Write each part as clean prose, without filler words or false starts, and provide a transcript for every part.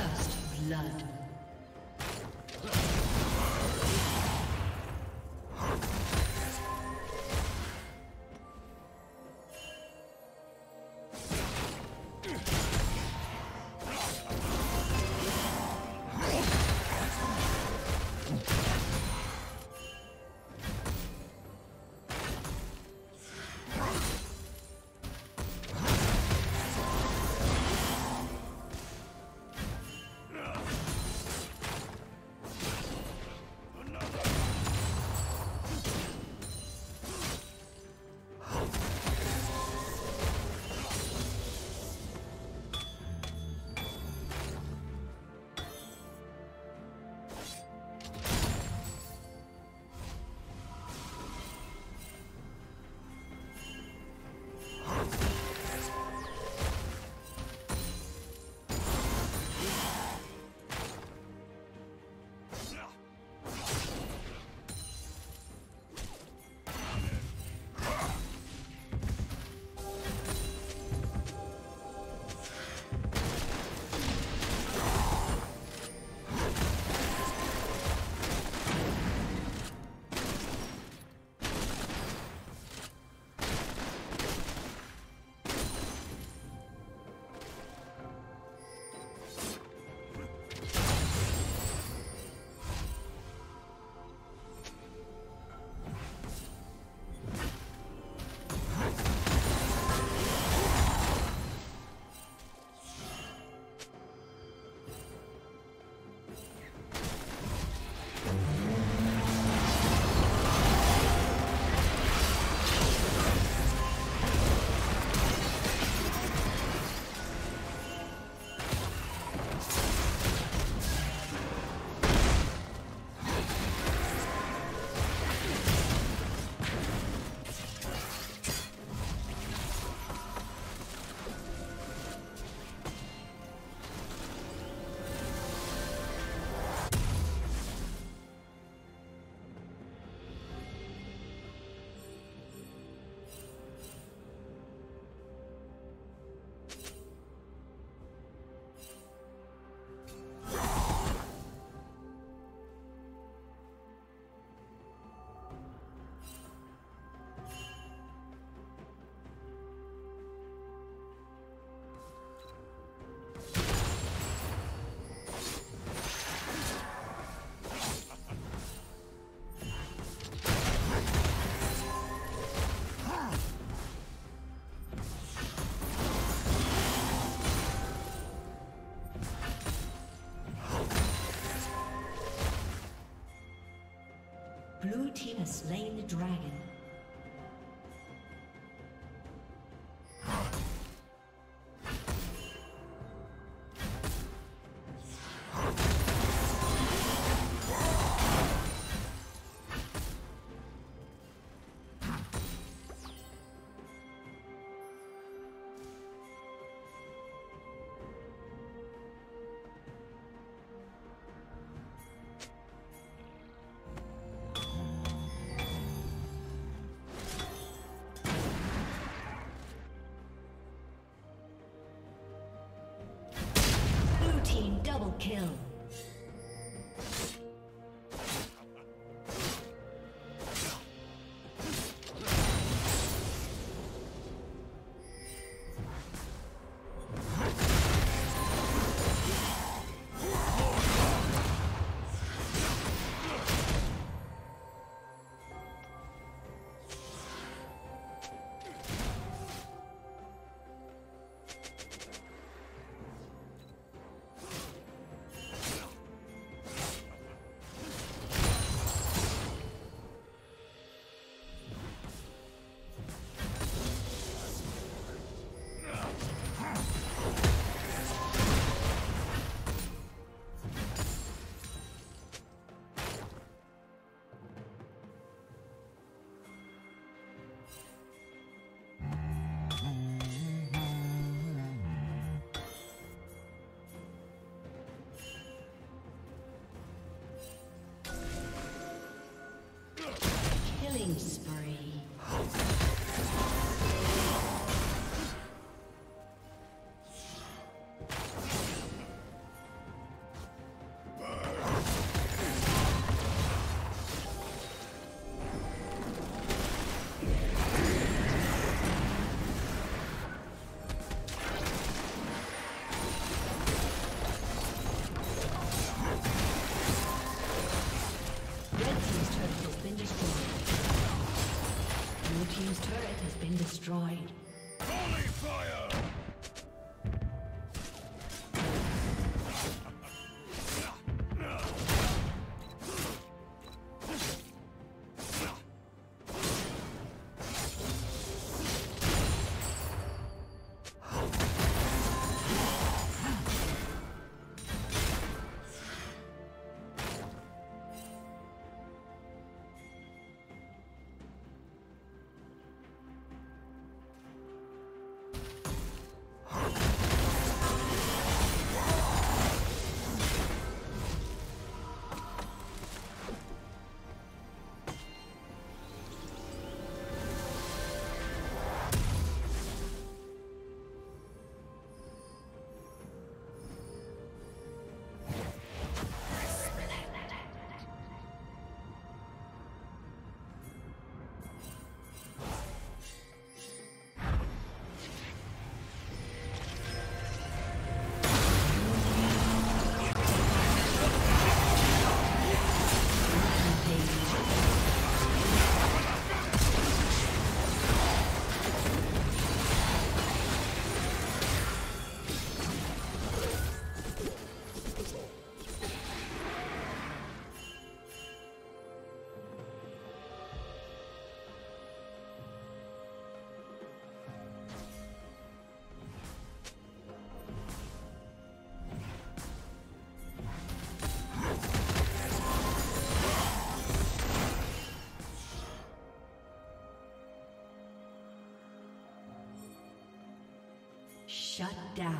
First blood. Blue team has slain the dragon. Double kill. Spree. Shut down.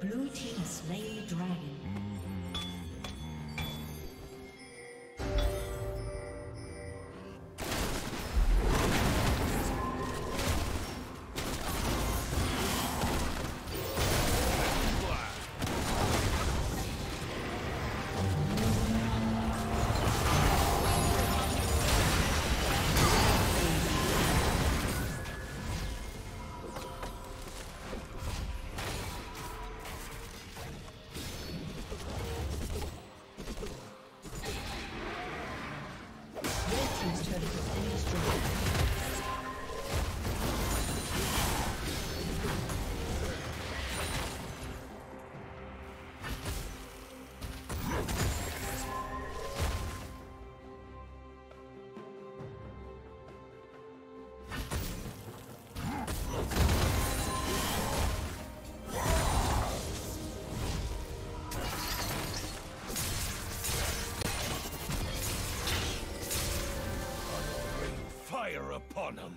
Blue team has slain the dragon. Upon him.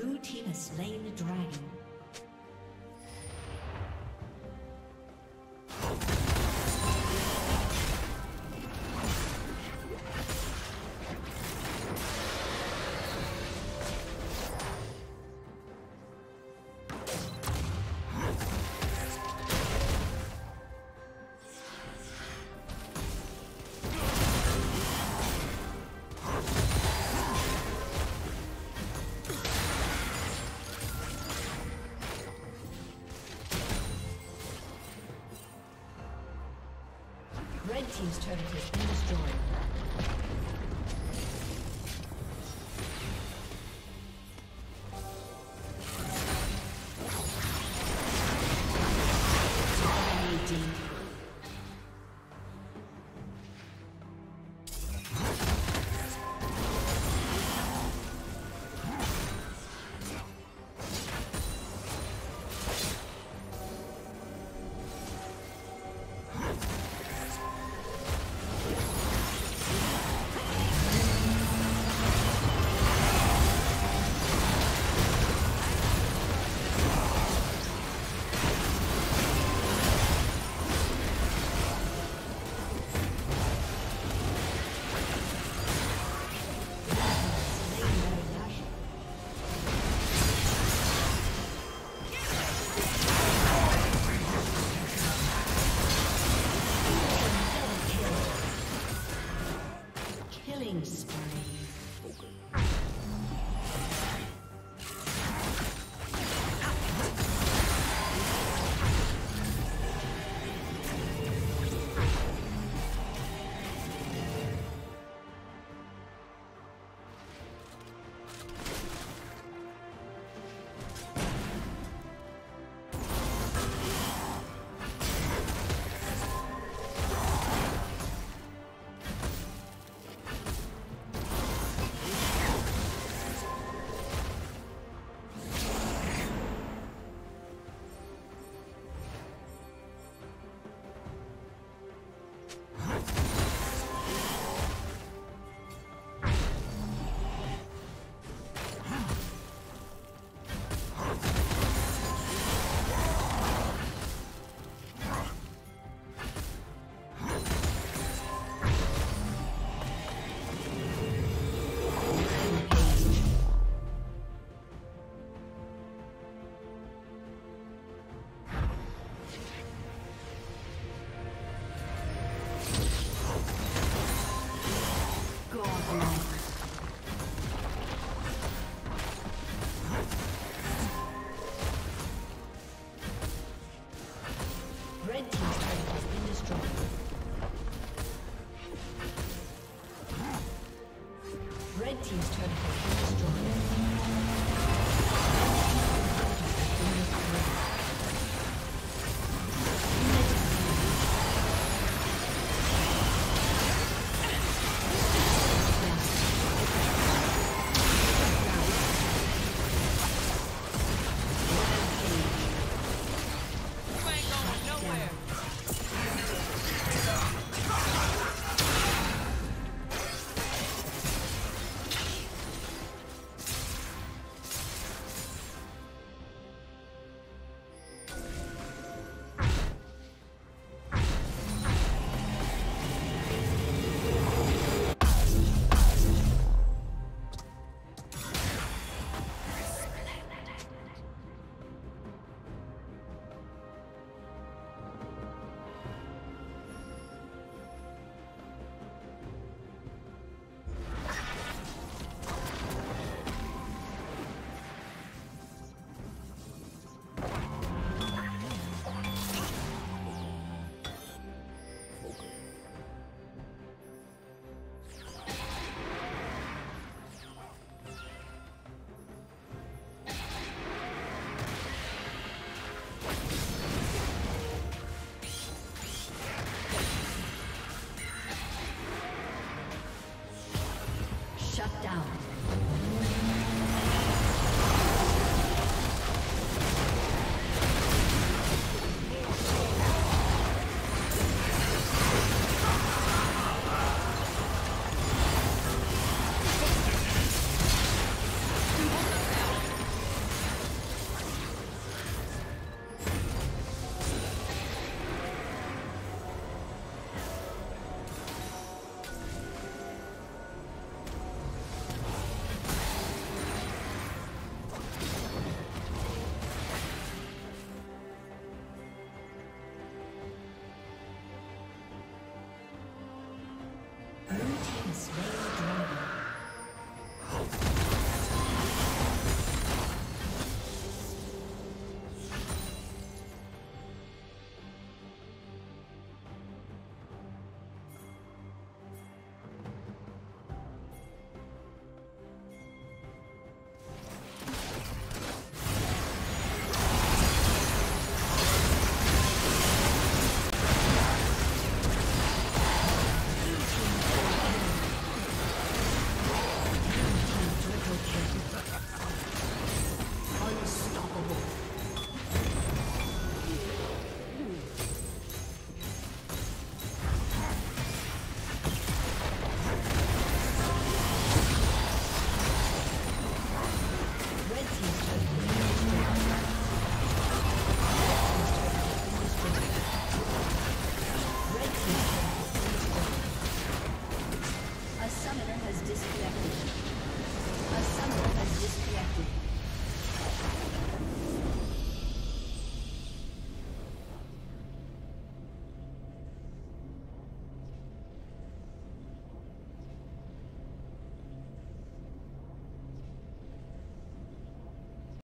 Blue team has slain the dragon. Red team's turret has been destroyed. Team's turn to destroy. Shut down. summoner has disconnected. A summoner has disconnected.